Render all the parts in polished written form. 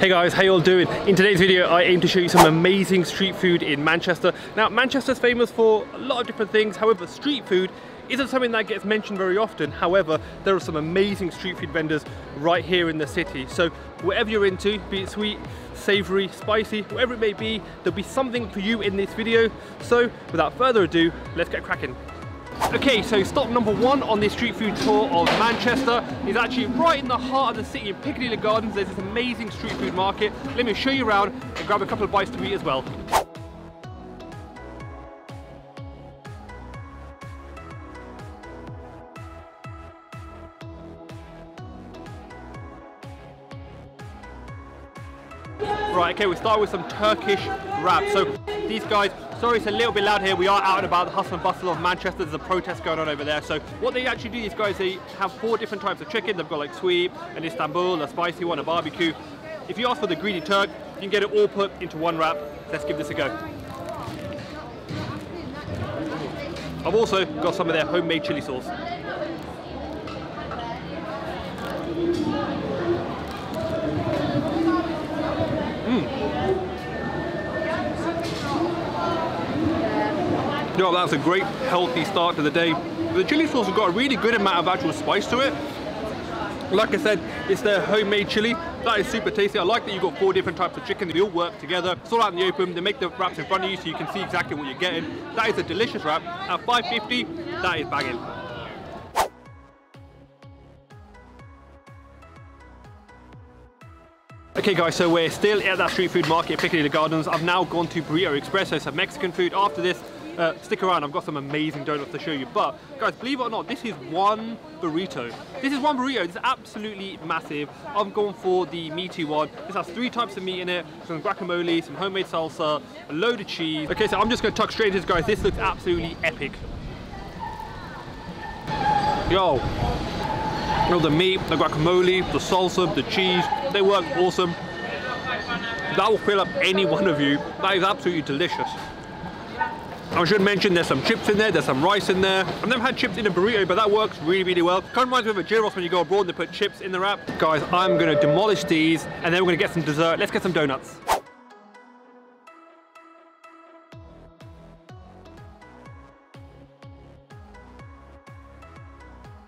Hey guys, how you all doing? In today's video I aim to show you some amazing street food in Manchester. Now Manchester's famous for a lot of different things, however street food isn't something that gets mentioned very often. However, there are some amazing street food vendors right here in the city. So whatever you're into, be it sweet, savoury, spicy, whatever it may be, there'll be something for you in this video. So without further ado, let's get cracking. Okay, so stop number one on this street food tour of Manchester is actually right in the heart of the city in Piccadilly Gardens. There's this amazing street food market. Let me show you around and grab a couple of bites to eat as well. Right, okay, we'll start with some Turkish wrap. So these guys, sorry it's a little bit loud here, we are out and about the hustle and bustle of Manchester, there's a protest going on over there. So what they actually do, these guys, they have four different types of chicken. They've got like sweet, an Istanbul, a spicy one, a barbecue. If you ask for the greedy Turk, you can get it all put into one wrap. Let's give this a go. I've also got some of their homemade chili sauce. No, that's a great healthy start to the day. The chili sauce has got a really good amount of actual spice to it. Like I said, it's their homemade chili. That is super tasty. I like that you've got four different types of chicken. They all work together. It's all out in the open. They make the wraps in front of you so you can see exactly what you're getting. That is a delicious wrap. At £5.50, that is bagging. Okay guys, so we're still at that street food market, Piccadilly Gardens. I've now gone to Burrito Expresso, some Mexican food. After this, stick around, I've got some amazing donuts to show you. But guys, believe it or not, this is one burrito. This is one burrito. It's absolutely massive. I've gone for the meaty one. This has three types of meat in it, some guacamole, some homemade salsa, a load of cheese. Okay, so I'm just going to tuck straight into this, guys. This looks absolutely epic. Yo, all the meat, the guacamole, the salsa, the cheese, they work awesome. That will fill up any one of you. That is absolutely delicious. I should mention there's some chips in there, there's some rice in there. I've never had chips in a burrito, but that works really, really well. Kind of reminds me of a gyros when you go abroad and they put chips in the wrap. Guys, I'm going to demolish these and then we're going to get some dessert. Let's get some donuts.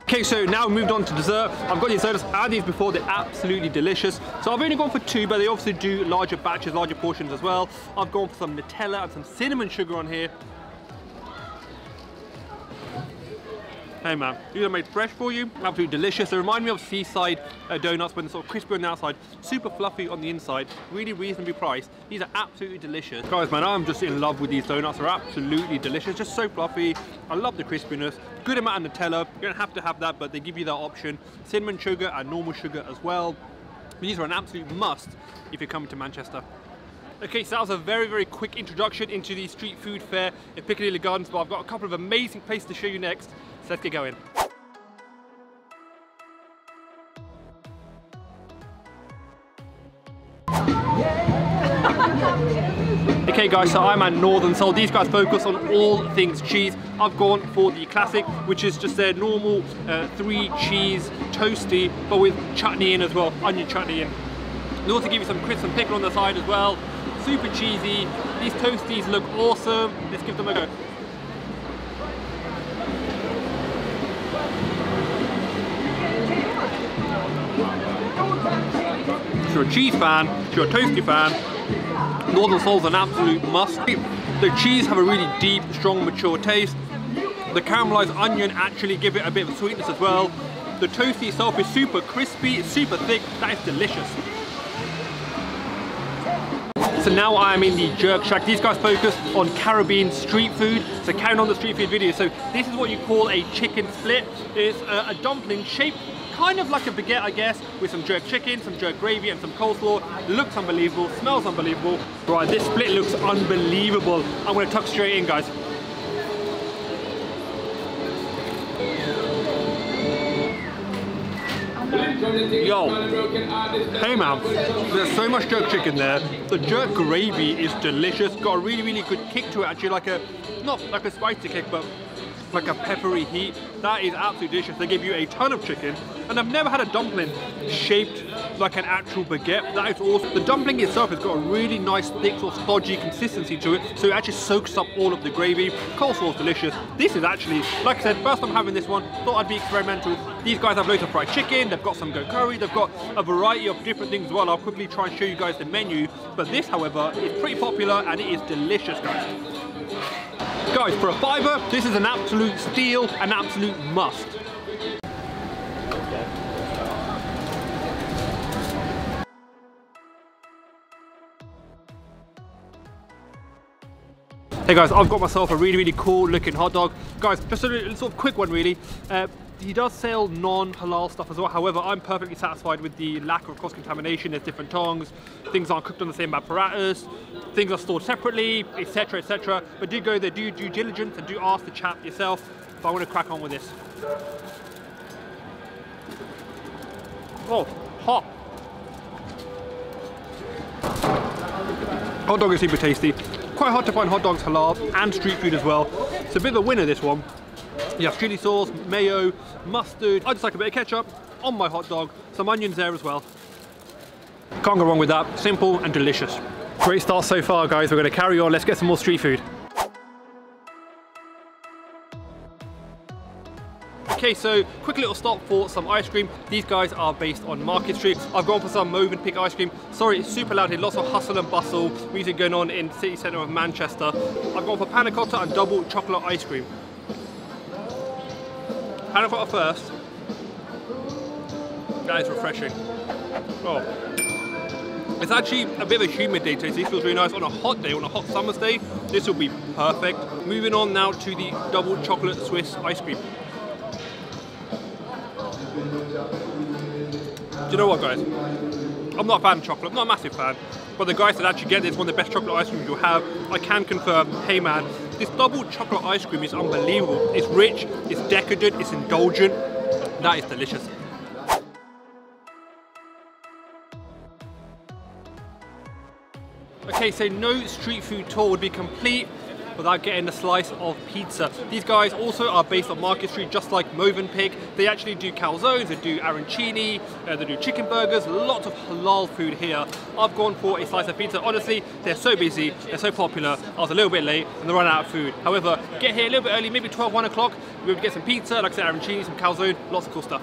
Okay, so now we've moved on to dessert. I've got these donuts. I had these before, they're absolutely delicious. So I've only gone for two, but they obviously do larger batches, larger portions as well. I've gone for some Nutella and some cinnamon sugar on here. Hey man, these are made fresh for you, absolutely delicious. They remind me of seaside donuts when they're sort of crispy on the outside, super fluffy on the inside, really reasonably priced. These are absolutely delicious. Guys man, I'm just in love with these donuts, they're absolutely delicious, just so fluffy. I love the crispiness, good amount of Nutella, you don't have to have that, but they give you that option. Cinnamon sugar and normal sugar as well. These are an absolute must if you're coming to Manchester. Okay, so that was a very, very quick introduction into the street food fair at Piccadilly Gardens, but I've got a couple of amazing places to show you next, so let's get going. Okay guys, so I'm at Northern Soul. These guys focus on all things cheese. I've gone for the classic, which is just their normal three cheese toasty, but with chutney in as well, onion chutney in. They also give you some crisp and pickle on the side as well. Super cheesy. These toasties look awesome. Let's give them a go. If you're a cheese fan, if you're a toasty fan, Northern Soul's an absolute must. The cheese have a really deep, strong, mature taste. The caramelised onion actually give it a bit of sweetness as well. The toasty itself is super crispy, it's super thick. That is delicious. So now I'm in the Jerk Shack. These guys focus on Caribbean street food. So carrying on the street food video. So this is what you call a chicken split. It's a dumpling shaped kind of like a baguette, I guess, with some jerk chicken, some jerk gravy and some coleslaw. Looks unbelievable, smells unbelievable. Right, this split looks unbelievable. I'm gonna tuck straight in, guys. Yo, hey man, there's so much jerk chicken there. The jerk gravy is delicious, got a really, really good kick to it actually, like a, not like a spicy kick, but like a peppery heat. That is absolutely delicious. They give you a ton of chicken, and I've never had a dumpling shaped like an actual baguette. That is awesome. The dumpling itself has got a really nice thick sort of stodgy consistency to it, so it actually soaks up all of the gravy. Coleslaw's delicious. This is actually, like I said, first time having this one, thought I'd be experimental. These guys have loads of fried chicken, they've got some goat curry, they've got a variety of different things as well. I'll quickly try and show you guys the menu, but this, however, is pretty popular and it is delicious, guys. Guys, for a £5, this is an absolute steal, an absolute must. Hey guys, I've got myself a really cool looking hot dog. Guys, just a sort of quick one really. He does sell non-halal stuff as well. However, I'm perfectly satisfied with the lack of cross-contamination. There's different tongs, things aren't cooked on the same apparatus, things are stored separately, etc, etc. But do go there, do due diligence, and do ask the chap yourself. But I want to crack on with this. Oh, hot. Hot dog is super tasty. Quite hard to find hot dogs halal and street food as well. It's a bit of a winner, this one. You have chili sauce, mayo, mustard. I just like a bit of ketchup on my hot dog. Some onions there as well. Can't go wrong with that. Simple and delicious. Great start so far, guys. We're going to carry on. Let's get some more street food. Okay, so quick little stop for some ice cream. These guys are based on Market Street. I've gone for some Movenpick ice cream. Sorry, it's super loud here, lots of hustle and bustle, music going on in the city centre of Manchester. I've gone for panna cotta and double chocolate ice cream. Panna cotta first. That is refreshing. Oh, it's actually a bit of a humid day today, so this feels really nice on a hot day, on a hot summer's day. This will be perfect. Moving on now to the double chocolate Swiss ice cream. Do you know what, guys? I'm not a fan of chocolate, I'm not a massive fan, but the guy said actually get this, one of the best chocolate ice creams you'll have. I can confirm, hey man, this double chocolate ice cream is unbelievable. It's rich, it's decadent, it's indulgent. That is delicious. Okay, so no street food tour would be complete without getting a slice of pizza. These guys also are based on Market Street, just like Movenpick. They actually do calzones, they do arancini, they do chicken burgers, lots of halal food here. I've gone for a slice of pizza. Honestly, they're so busy, they're so popular. I was a little bit late and they ran out of food. However, get here a little bit early, maybe 12, 1 o'clock. We'll get some pizza, like I said, arancini, some calzone, lots of cool stuff.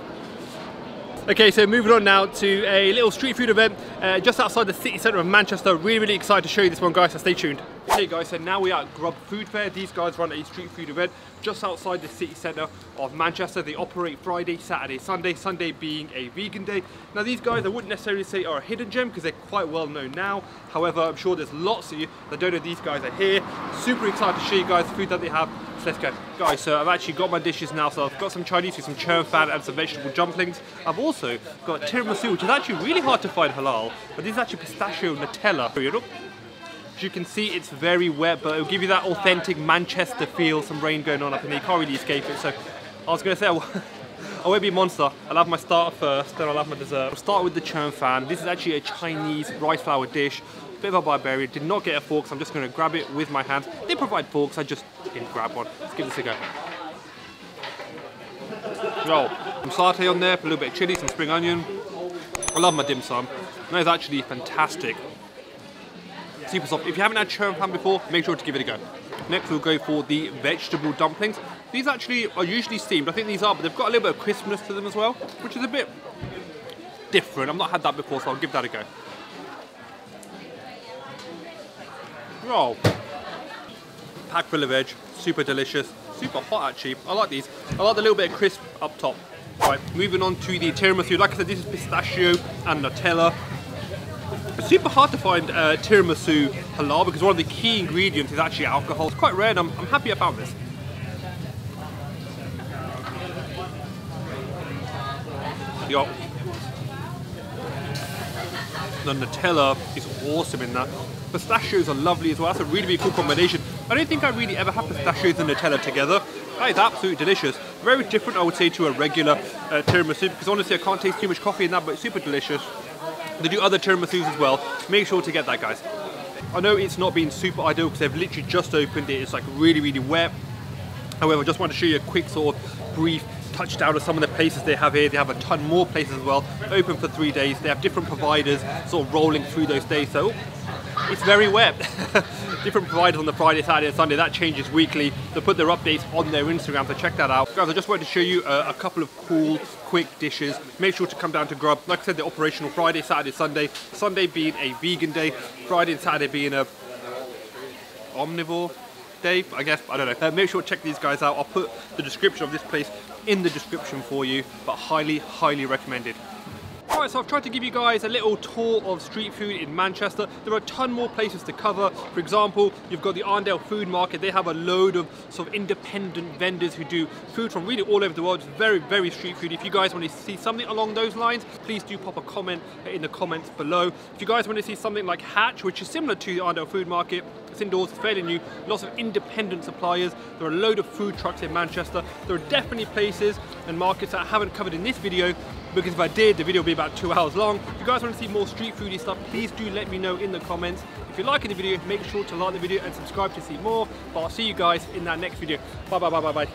Okay, so moving on now to a little street food event just outside the city centre of Manchester. Really excited to show you this one, guys, so stay tuned. Hey guys, so now we are at Grub Food Fair. These guys run a street food event just outside the city centre of Manchester. They operate Friday, Saturday, Sunday, Sunday being a vegan day. Now these guys, I wouldn't necessarily say are a hidden gem because they're quite well known now. However, I'm sure there's lots of you that don't know these guys are here. Super excited to show you guys the food that they have. Let's go. Guys, so I've actually got my dishes now. So I've got some Chinese with some churn fan and some vegetable dumplings. I've also got tiramisu, which is actually really hard to find halal, but this is actually pistachio Nutella. As you can see, it's very wet, but it'll give you that authentic Manchester feel. Some rain going on up in there, you can't really escape it. So I was going to say, I won't be a monster. I'll have my starter first, then I'll have my dessert. I'll start with the churn fan. This is actually a Chinese rice flour dish. Bit of a barbarian, did not get a fork, so I'm just going to grab it with my hands. They provide forks, I just didn't grab one. Let's give this a go. Oh, some satay on there, put a little bit of chilli, some spring onion. I love my dim sum. That is actually fantastic. Super soft. If you haven't had churn pan before, make sure to give it a go. Next we'll go for the vegetable dumplings. These actually are usually steamed, I think these are, but they've got a little bit of crispness to them as well, which is a bit different. I've not had that before, so I'll give that a go. Oh, packed full of veg, super delicious, super hot actually. I like these. I like the little bit of crisp up top. Right, moving on to the tiramisu. Like I said, this is pistachio and Nutella. It's super hard to find tiramisu halal because one of the key ingredients is actually alcohol. It's quite rare and I'm happy I found this. Yo. The Nutella is awesome in that. Pistachios are lovely as well. That's a really cool combination. I don't think I really ever had pistachios and Nutella together. That is absolutely delicious. Very different, I would say, to a regular tiramisu because honestly, I can't taste too much coffee in that, but it's super delicious. They do other tiramisus as well. Make sure to get that, guys. I know it's not been super ideal because they've literally just opened it. It's like really wet. However, I just want to show you a quick sort of brief touchdown of some of the places they have here. They have a ton more places as well, open for 3 days. They have different providers sort of rolling through those days, so it's very wet. Different providers on the Friday, Saturday and Sunday, that changes weekly. They put their updates on their Instagram, so check that out. Guys, I just wanted to show you a couple of cool, quick dishes. Make sure to come down to Grub. Like I said, they're operational Friday, Saturday, Sunday. Sunday being a vegan day, Friday and Saturday being a omnivore day, I guess, I don't know. Make sure to check these guys out. I'll put the description of this place in the description for you, but highly, highly recommended. Alright, so I've tried to give you guys a little tour of street food in Manchester. There are a ton more places to cover. For example, you've got the Arndale Food Market. They have a load of sort of independent vendors who do food from really all over the world. It's very, very street food. If you guys want to see something along those lines, please do pop a comment in the comments below. If you guys want to see something like Hatch, which is similar to the Arndale Food Market, it's indoors, it's fairly new, lots of independent suppliers. There are a load of food trucks in Manchester. There are definitely places and markets that I haven't covered in this video, because if I did, the video would be about 2 hours long. If you guys want to see more street foodie stuff, please do let me know in the comments. If you're liking the video, make sure to like the video and subscribe to see more. But I'll see you guys in that next video. Bye, bye, bye, bye, bye.